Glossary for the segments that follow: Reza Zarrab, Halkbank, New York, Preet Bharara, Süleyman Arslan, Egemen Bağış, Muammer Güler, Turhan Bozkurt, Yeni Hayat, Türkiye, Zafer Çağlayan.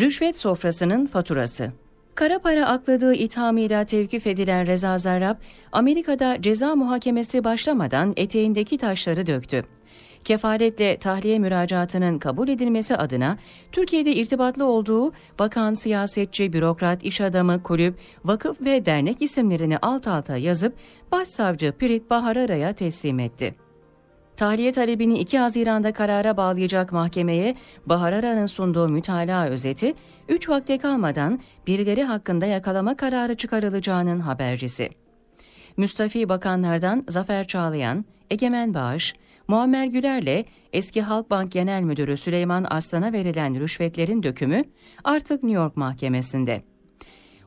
Rüşvet sofrasının faturası. Kara para akladığı ithamıyla tevkif edilen Reza Zarrab, Amerika'da ceza muhakemesi başlamadan eteğindeki taşları döktü. Kefaletle tahliye müracaatının kabul edilmesi adına Türkiye'de irtibatlı olduğu bakan, siyasetçi, bürokrat, iş adamı, kulüp, vakıf ve dernek isimlerini alt alta yazıp Başsavcı Preet Bharara'ya teslim etti. Tahliye talebini 2 Haziran'da karara bağlayacak mahkemeye Baharara'nın sunduğu mütalaa özeti, 3 vakte kalmadan birileri hakkında yakalama kararı çıkarılacağının habercisi. Müstafi bakanlardan Zafer Çağlayan, Egemen Bağış, Muammer Güler'le eski Halkbank Genel Müdürü Süleyman Arslan'a verilen rüşvetlerin dökümü artık New York mahkemesinde.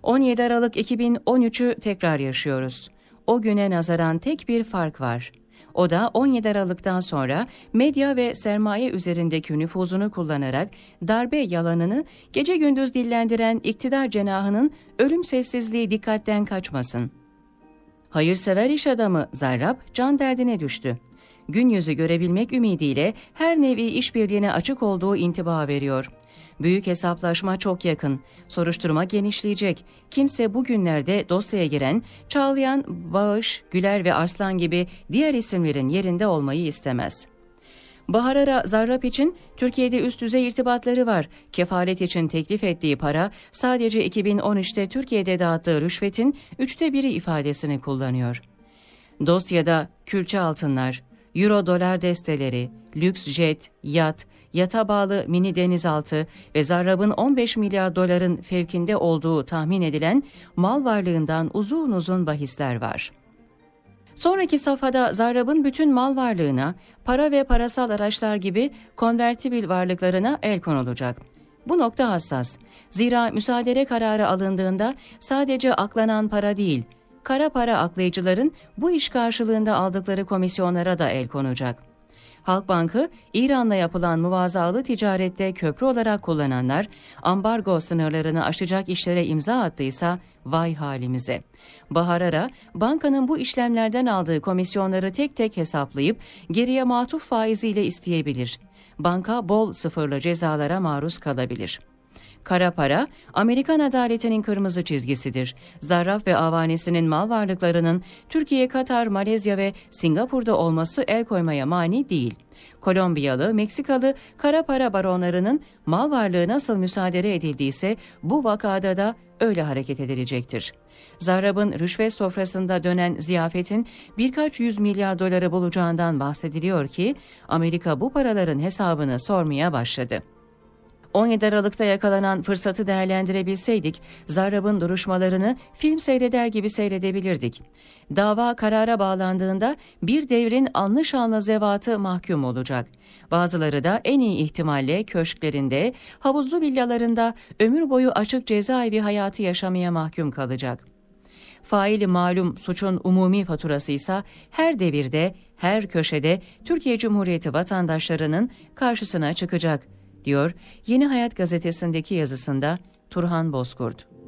17 Aralık 2013'ü tekrar yaşıyoruz. O güne nazaran tek bir fark var. O da 17 Aralık'tan sonra medya ve sermaye üzerindeki nüfuzunu kullanarak darbe yalanını gece gündüz dillendiren iktidar cenahının ölüm sessizliği dikkatten kaçmasın. Hayırsever iş adamı Zarrab can derdine düştü. Gün yüzü görebilmek ümidiyle her nevi işbirliğine açık olduğu intiba veriyor. Büyük hesaplaşma çok yakın. Soruşturma genişleyecek. Kimse bugünlerde dosyaya giren Çağlayan, Bağış, Güler ve Arslan gibi diğer isimlerin yerinde olmayı istemez. Bharara, Zarrab için Türkiye'de üst düzey irtibatları var. Kefalet için teklif ettiği para sadece 2013'te Türkiye'de dağıttığı rüşvetin 1/3 ifadesini kullanıyor. Dosyada külçe altınlar, euro-dolar desteleri, lüks jet, yat, yata bağlı mini denizaltı ve Zarrab'ın 15 milyar doların fevkinde olduğu tahmin edilen mal varlığından uzun uzun bahisler var. Sonraki safhada Zarrab'ın bütün mal varlığına, para ve parasal araçlar gibi konvertibil varlıklarına el konulacak. Bu nokta hassas. Zira müsaade kararı alındığında sadece aklanan para değil, kara para aklayıcıların bu iş karşılığında aldıkları komisyonlara da el konacak. Halkbank'ı İran'la yapılan muvazalı ticarette köprü olarak kullananlar, ambargo sınırlarını aşacak işlere imza attıysa vay halimize. Bharara, bankanın bu işlemlerden aldığı komisyonları tek tek hesaplayıp geriye matuf faiziyle isteyebilir. Banka bol sıfırlı cezalara maruz kalabilir. Kara para, Amerikan adaletinin kırmızı çizgisidir. Zarrab ve avanesinin mal varlıklarının Türkiye, Katar, Malezya ve Singapur'da olması el koymaya mani değil. Kolombiyalı, Meksikalı kara para baronlarının mal varlığı nasıl müsaade edildiyse bu vakada da öyle hareket edilecektir. Zarrab'ın rüşvet sofrasında dönen ziyafetin birkaç yüz milyar doları bulacağından bahsediliyor ki Amerika bu paraların hesabını sormaya başladı. 17 Aralık'ta yakalanan fırsatı değerlendirebilseydik, Zarrab'ın duruşmalarını film seyreder gibi seyredebilirdik. Dava karara bağlandığında bir devrin anlı şanlı zevatı mahkum olacak. Bazıları da en iyi ihtimalle köşklerinde, havuzlu villalarında ömür boyu açık cezaevi hayatı yaşamaya mahkum kalacak. Faili malum suçun umumi faturasıysa her devirde, her köşede Türkiye Cumhuriyeti vatandaşlarının karşısına çıkacak, diyor Yeni Hayat gazetesindeki yazısında Turhan Bozkurt.